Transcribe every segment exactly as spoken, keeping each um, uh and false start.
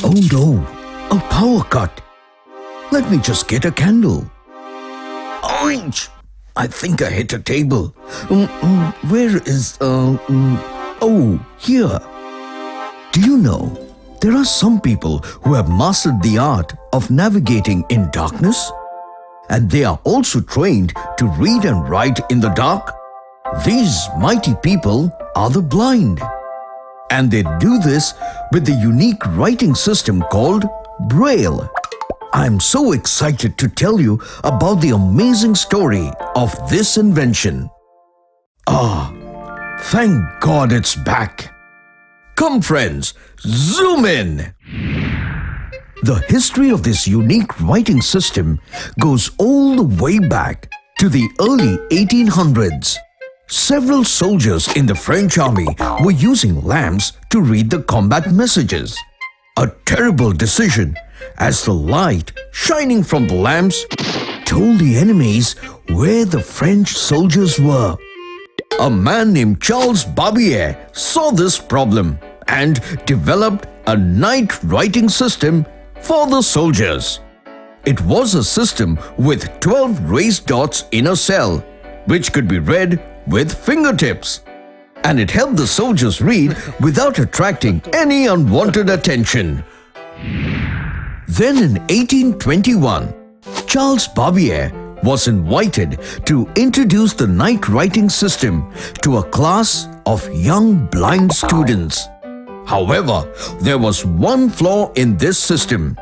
Oh no, a power cut. Let me just get a candle. Ouch! I think I hit a table. Um, um, where is... Um, um, oh, here. Do you know, there are some people who have mastered the art of navigating in darkness, and they are also trained to read and write in the dark. These mighty people are the blind, and they do this with the unique writing system called Braille. I'm so excited to tell you about the amazing story of this invention. Ah, thank God it's back. Come friends, zoom in! The history of this unique writing system goes all the way back to the early eighteen hundreds. Several soldiers in the French army were using lamps to read the combat messages. A terrible decision, as the light shining from the lamps told the enemies where the French soldiers were. A man named Charles Barbier saw this problem and developed a night writing system for the soldiers. It was a system with twelve raised dots in a cell, which could be read with fingertips, and it helped the soldiers read without attracting any unwanted attention. Then in eighteen twenty-one, Charles Barbier was invited to introduce the night writing system to a class of young blind students. However, there was one flaw in this system.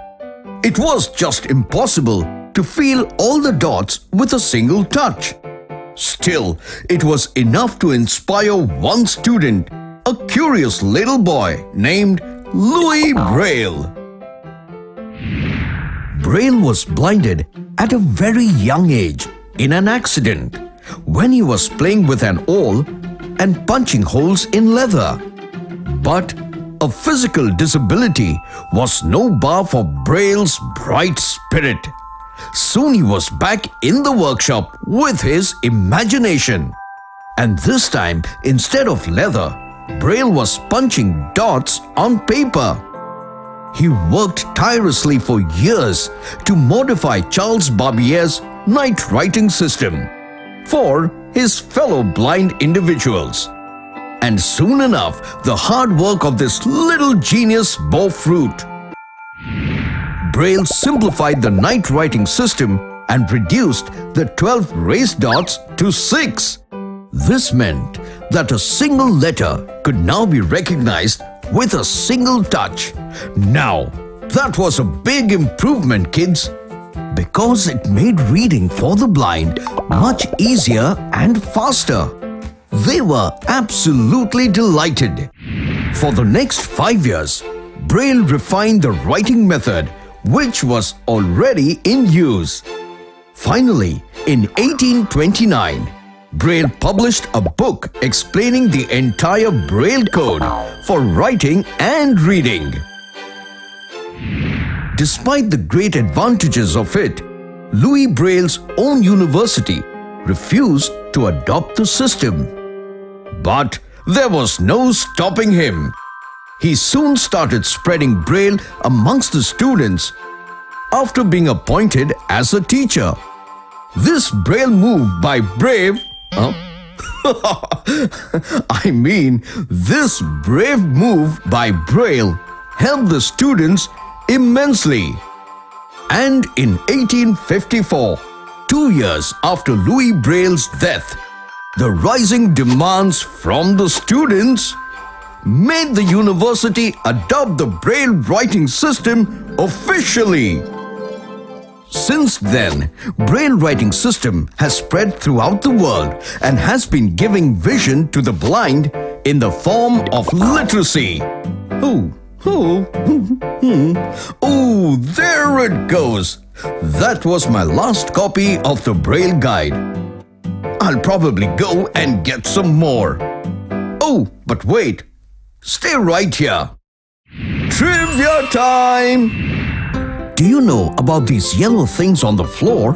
It was just impossible to feel all the dots with a single touch. Still, it was enough to inspire one student, a curious little boy named Louis Braille. Braille was blinded at a very young age in an accident when he was playing with an awl and punching holes in leather. But a physical disability was no bar for Braille's bright spirit. Soon he was back in the workshop with his imagination. And this time, instead of leather, Braille was punching dots on paper. He worked tirelessly for years to modify Charles Barbier's night writing system for his fellow blind individuals. And soon enough, the hard work of this little genius bore fruit. Braille simplified the night writing system and reduced the twelve raised dots to six. This meant that a single letter could now be recognized with a single touch. Now, that was a big improvement, kids, because it made reading for the blind much easier and faster. They were absolutely delighted. For the next five years, Braille refined the writing method, which was already in use. Finally, in eighteen twenty-nine, Braille published a book explaining the entire Braille code for writing and reading. Despite the great advantages of it, Louis Braille's own university refused to adopt the system. But there was no stopping him. He soon started spreading Braille amongst the students after being appointed as a teacher. This Braille move by brave... Huh? I mean, this brave move by Braille helped the students immensely. And in eighteen fifty-four, two years after Louis Braille's death, the rising demands from the students made the university adopt the Braille writing system officially. Since then, Braille writing system has spread throughout the world and has been giving vision to the blind in the form of literacy. Oh, oh, oh, there it goes. That was my last copy of the Braille guide. I'll probably go and get some more. Oh, but wait. Stay right here. Trivia time! Do you know about these yellow things on the floor?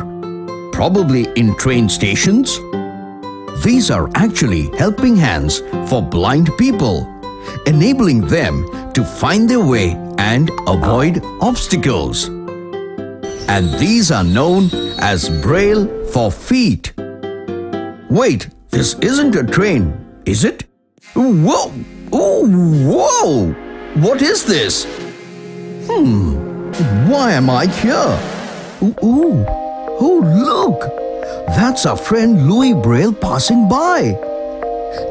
Probably in train stations? These are actually helping hands for blind people, enabling them to find their way and avoid obstacles. And these are known as Braille for feet. Wait, this isn't a train, is it? Whoa! Oh, whoa! What is this? Hmm, why am I here? Ooh, ooh. Oh, look! That's our friend Louis Braille passing by.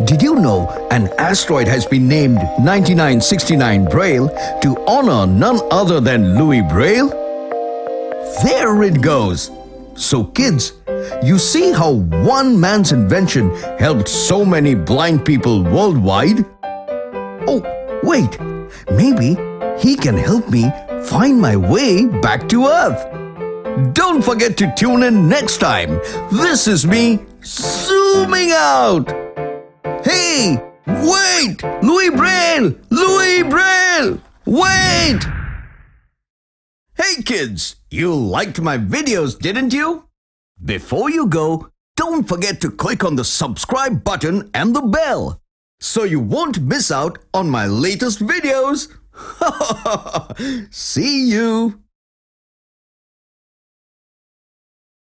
Did you know an asteroid has been named ninety-nine sixty-nine Braille to honor none other than Louis Braille? There it goes! So kids, you see how one man's invention helped so many blind people worldwide? Oh, wait, maybe he can help me find my way back to Earth. Don't forget to tune in next time. This is me zooming out. Hey, wait, Louis Braille, Louis Braille, wait. Hey kids, you liked my videos, didn't you? Before you go, don't forget to click on the subscribe button and the bell, so you won't miss out on my latest videos. See you!